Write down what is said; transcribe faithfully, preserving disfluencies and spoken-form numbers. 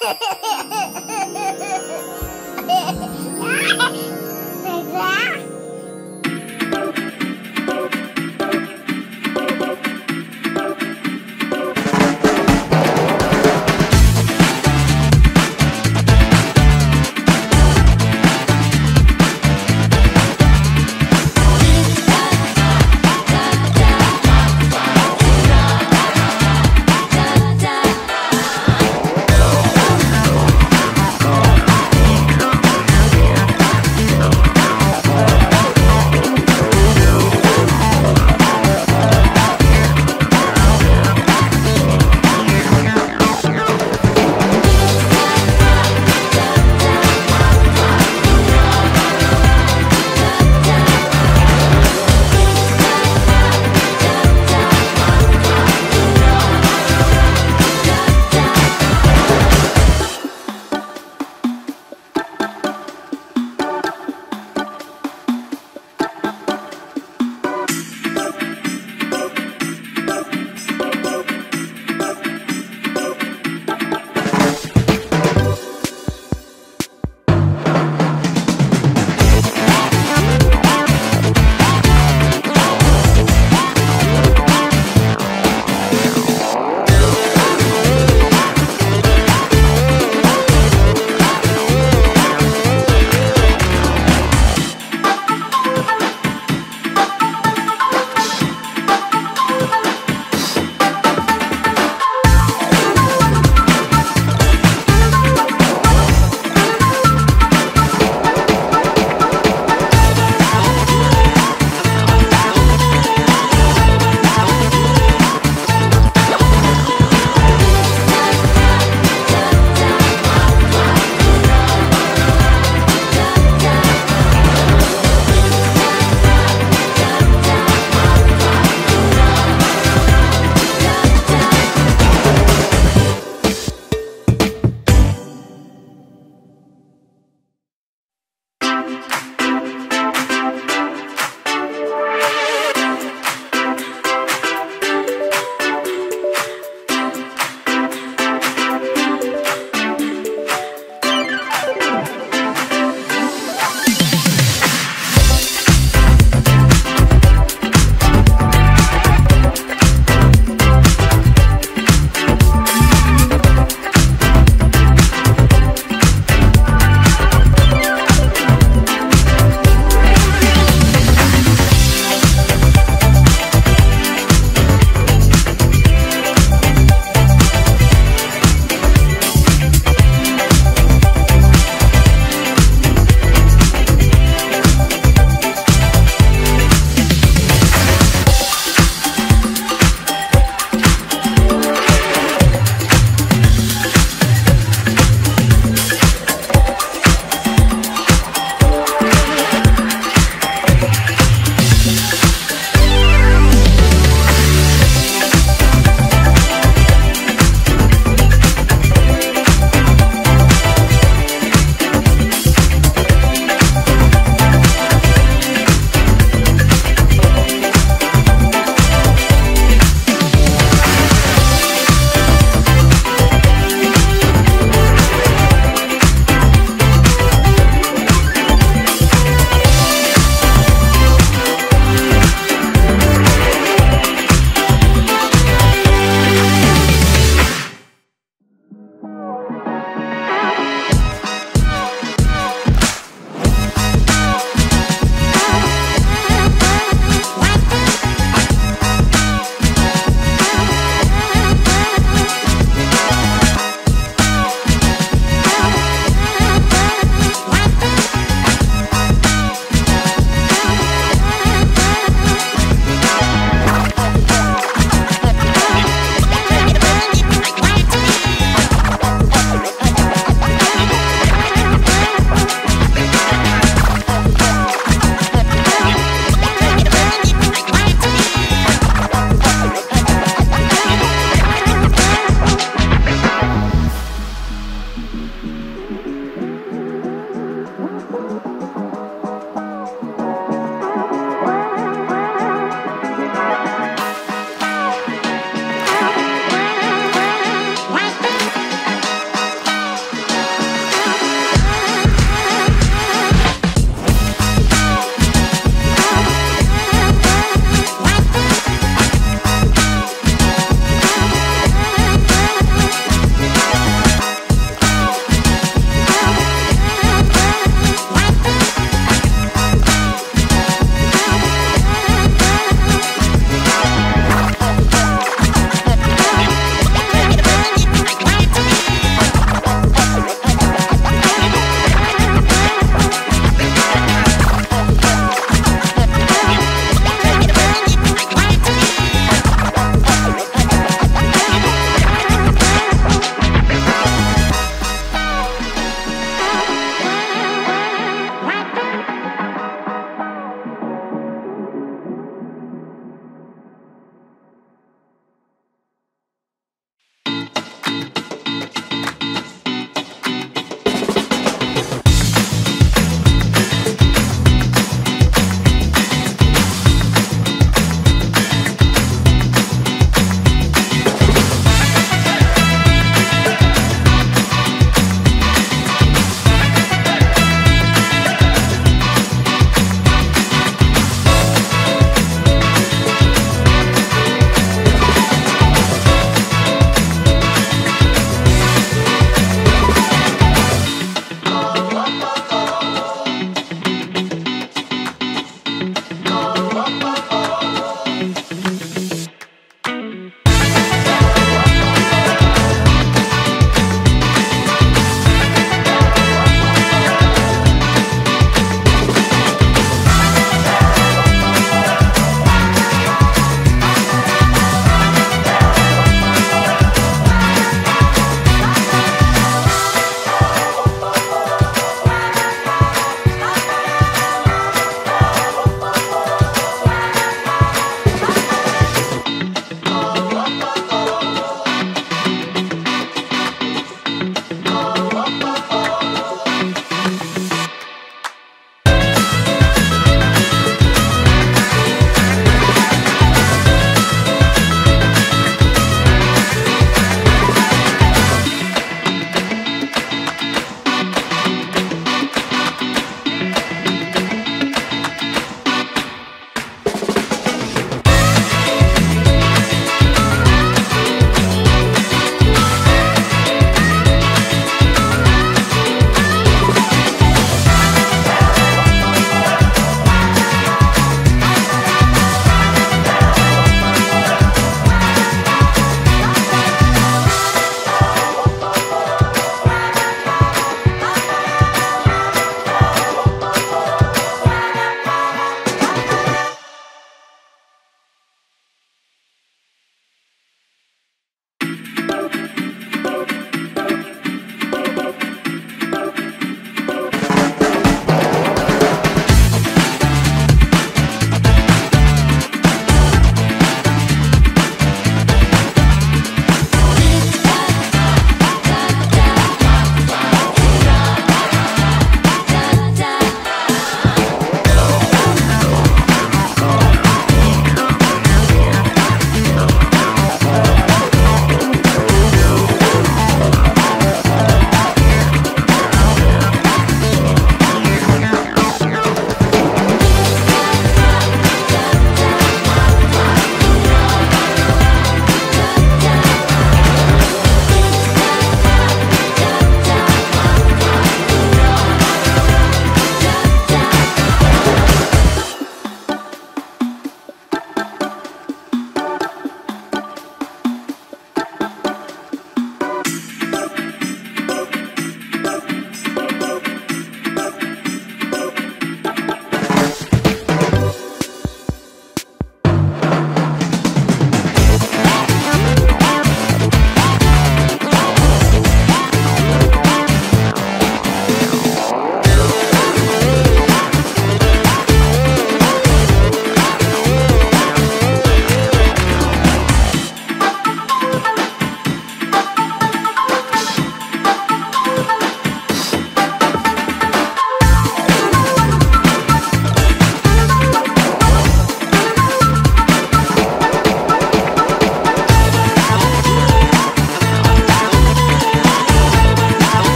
Like that?